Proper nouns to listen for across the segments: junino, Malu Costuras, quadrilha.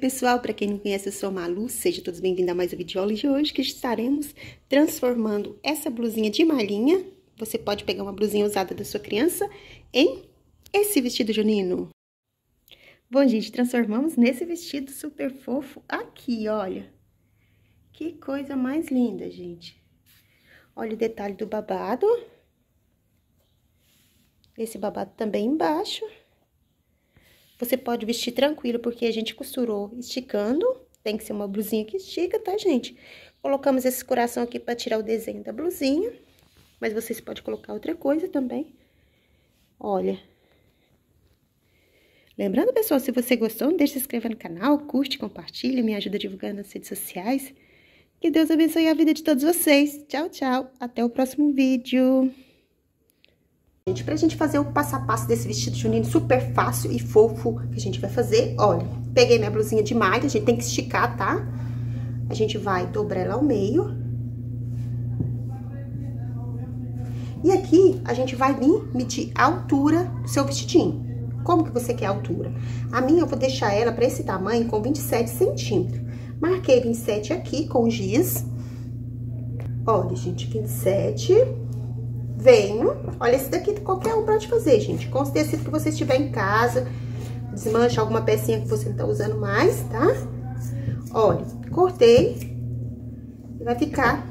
Pessoal, para quem não conhece, eu sou a Malu, sejam todos bem-vindos a mais um vídeo aula de hoje, que estaremos transformando essa blusinha de malhinha, você pode pegar uma blusinha usada da sua criança, em esse vestido junino. Bom, gente, transformamos nesse vestido super fofo aqui, olha. Que coisa mais linda, gente. Olha o detalhe do babado. Esse babado também embaixo. Você pode vestir tranquilo, porque a gente costurou esticando. Tem que ser uma blusinha que estica, tá, gente? Colocamos esse coração aqui pra tirar o desenho da blusinha. Mas vocês podem colocar outra coisa também. Olha. Lembrando, pessoal, se você gostou, não deixe de se inscrever no canal. Curte, compartilha, me ajuda a divulgar nas redes sociais. Que Deus abençoe a vida de todos vocês. Tchau, tchau. Até o próximo vídeo. Gente, pra gente fazer o passo a passo desse vestido junino super fácil e fofo que a gente vai fazer, olha, peguei minha blusinha de malha, a gente tem que esticar, tá? A gente vai dobrar ela ao meio. E aqui, a gente vai vir medir a altura do seu vestidinho. Como que você quer a altura? A minha, eu vou deixar ela pra esse tamanho com 27 centímetros. Marquei 27 aqui com giz. Olha, gente, 27... Venho, olha esse daqui, qualquer um pode fazer, gente, com os tecidos que você tiver em casa, desmancha alguma pecinha que você não tá usando mais, tá? Olha, cortei, e vai ficar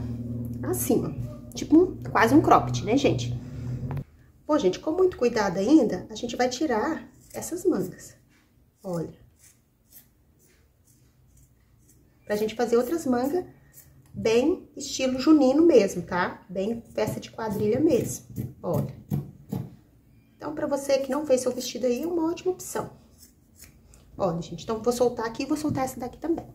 assim, ó, tipo quase um cropped, né, gente? Pô, gente, com muito cuidado ainda, a gente vai tirar essas mangas, olha. Pra gente fazer outras mangas. Bem estilo junino mesmo, tá? Bem peça de quadrilha mesmo, olha. Então, pra você que não fez seu vestido aí, é uma ótima opção. Olha, gente, então vou soltar aqui e vou soltar essa daqui também.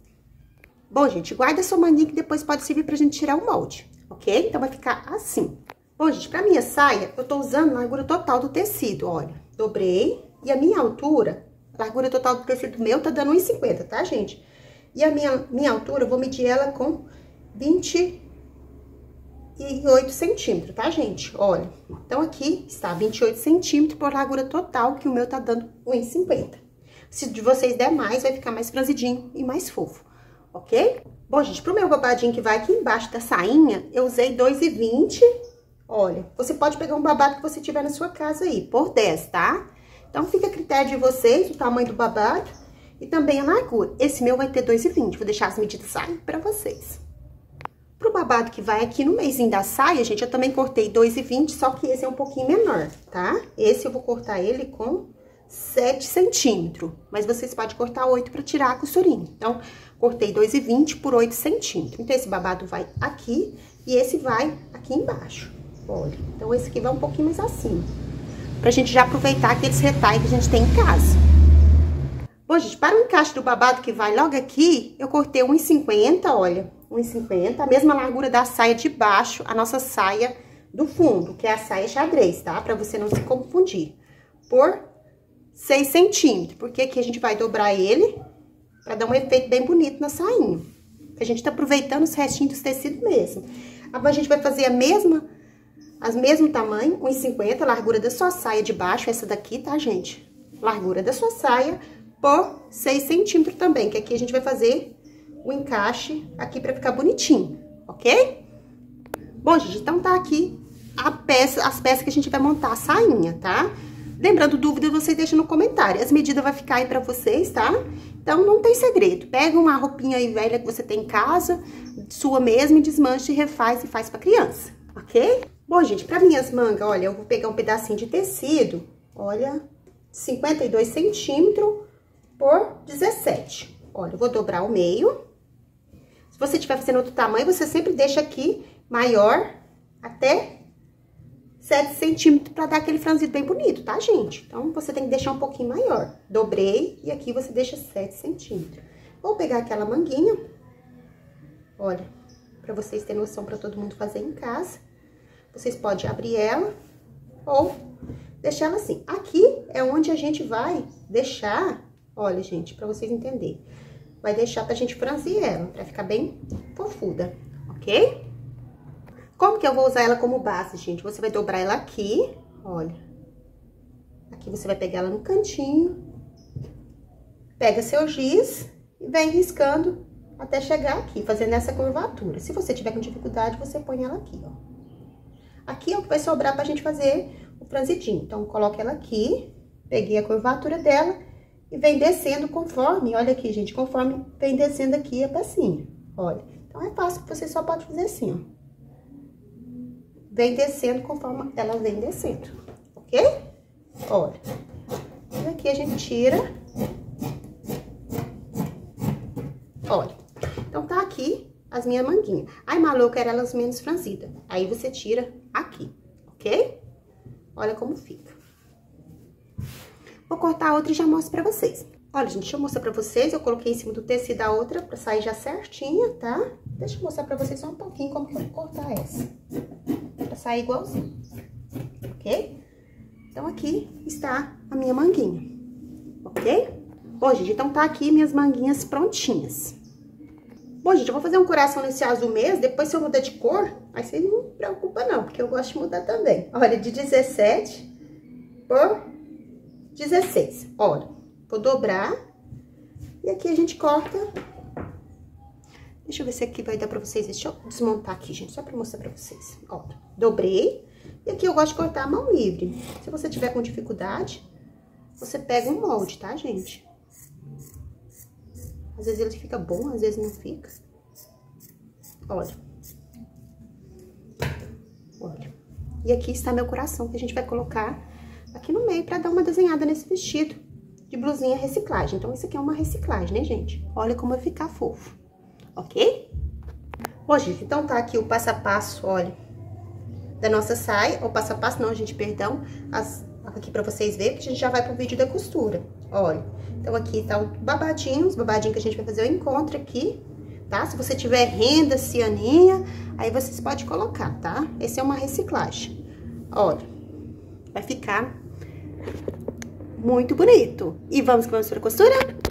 Bom, gente, guarda sua manguinha que depois pode servir pra gente tirar o molde, ok? Então, vai ficar assim. Bom, gente, pra minha saia, eu tô usando a largura total do tecido, olha. Dobrei, e a minha altura, a largura total do tecido meu tá dando 1,50, tá, gente? E a minha altura, eu vou medir ela com 28 centímetros, tá, gente? Olha, então aqui está 28 centímetros por largura total, que o meu tá dando 1,50. Se de vocês der mais, vai ficar mais franzidinho e mais fofo, ok? Bom, gente, pro meu babadinho que vai aqui embaixo da sainha, eu usei 2,20. Olha, você pode pegar um babado que você tiver na sua casa aí, por 10, tá? Então, fica a critério de vocês, o tamanho do babado e também a largura. Esse meu vai ter 2,20, vou deixar as medidas saírem pra vocês. Pro babado que vai aqui no meizinho da saia, gente, eu também cortei 2,20, só que esse é um pouquinho menor, tá? Esse eu vou cortar ele com 7 centímetros, mas vocês podem cortar 8 pra tirar a costurinha. Então, cortei 2,20 por 8 centímetros. Então, esse babado vai aqui e esse vai aqui embaixo, olha. Então, esse aqui vai um pouquinho mais acima, pra gente já aproveitar aqueles retalhos que a gente tem em casa. Bom, gente, para o encaixe do babado que vai logo aqui, eu cortei 1,50, olha. 1,50, a mesma largura da saia de baixo, a nossa saia do fundo, que é a saia xadrez, tá? Pra você não se confundir. Por 6 centímetros, porque aqui a gente vai dobrar ele pra dar um efeito bem bonito na sainha. A gente tá aproveitando os restinhos dos tecidos mesmo. Agora, a gente vai fazer as mesmo tamanho, 1,50, a largura da sua saia de baixo, essa daqui, tá, gente? Largura da sua saia por 6 centímetros também, que aqui a gente vai fazer o encaixe aqui pra ficar bonitinho, ok? Bom, gente, então tá aqui as peças que a gente vai montar a sainha, tá? Lembrando, dúvida, vocês deixam no comentário. As medidas vai ficar aí pra vocês, tá? Então, não tem segredo. Pega uma roupinha aí velha que você tem em casa, sua mesma, e desmancha e faz pra criança, ok? Bom, gente, pra minhas mangas, olha, eu vou pegar um pedacinho de tecido, olha, 52 centímetros por 17. Olha, eu vou dobrar ao meio. Se você estiver fazendo outro tamanho, você sempre deixa aqui maior até 7 centímetros pra dar aquele franzido bem bonito, tá, gente? Então, você tem que deixar um pouquinho maior. Dobrei e aqui você deixa 7 centímetros. Vou pegar aquela manguinha, olha, pra vocês terem noção, pra todo mundo fazer em casa. Vocês podem abrir ela ou deixar ela assim. Aqui é onde a gente vai deixar, olha, gente, pra vocês entenderem. Vai deixar pra gente franzir ela, pra ficar bem fofuda, ok? Como que eu vou usar ela como base, gente? Você vai dobrar ela aqui, olha. Aqui você vai pegar ela no cantinho. Pega seu giz e e vem riscando até chegar aqui, fazendo essa curvatura. Se você tiver com dificuldade, você põe ela aqui, ó. Aqui é o que vai sobrar pra gente fazer o franzidinho. Então, coloque ela aqui, peguei a curvatura dela e vem descendo conforme, olha aqui, gente, conforme vem descendo aqui a pecinha, olha. Então, é fácil, você só pode fazer assim, ó. Vem descendo conforme ela vem descendo, ok? Olha. E aqui a gente tira. Olha. Então, tá aqui as minhas manguinhas. Ai, Malu, eu quero elas menos franzidas. Aí, você tira aqui, ok? Olha como fica. Vou cortar a outra e já mostro pra vocês. Olha, gente, deixa eu mostrar pra vocês. Eu coloquei em cima do tecido a outra pra sair já certinha, tá? Deixa eu mostrar pra vocês só um pouquinho como que eu vou cortar essa. Pra sair igualzinho, ok? Então, aqui está a minha manguinha, ok? Bom, gente, então tá aqui minhas manguinhas prontinhas. Bom, gente, eu vou fazer um coração nesse azul mesmo, depois se eu mudar de cor, aí vocês não se preocupam não, porque eu gosto de mudar também. Olha, de 17 por 16, olha. Vou dobrar e aqui a gente corta. Deixa eu ver se aqui vai dar pra vocês. Deixa eu desmontar aqui, gente, só pra mostrar pra vocês. Ó, dobrei. E aqui eu gosto de cortar a mão livre. Se você tiver com dificuldade, você pega um molde, tá, gente? Às vezes ele fica bom, às vezes não fica. Olha. Olha. E aqui está meu coração, que a gente vai colocar aqui no meio pra dar uma desenhada nesse vestido. De blusinha reciclagem. Então, isso aqui é uma reciclagem, né, gente? Olha como vai ficar fofo, ok? Bom, gente, então tá aqui o passo a passo, olha, da nossa saia. O passo a passo, não, gente, perdão. Aqui pra vocês verem, que a gente já vai pro vídeo da costura, olha. Então, aqui tá o babadinho, os babadinhos que a gente vai fazer o encontro aqui, tá? Se você tiver renda, cianinha, aí vocês podem colocar, tá? Esse é uma reciclagem. Olha, vai ficar muito bonito. E vamos começar a costura?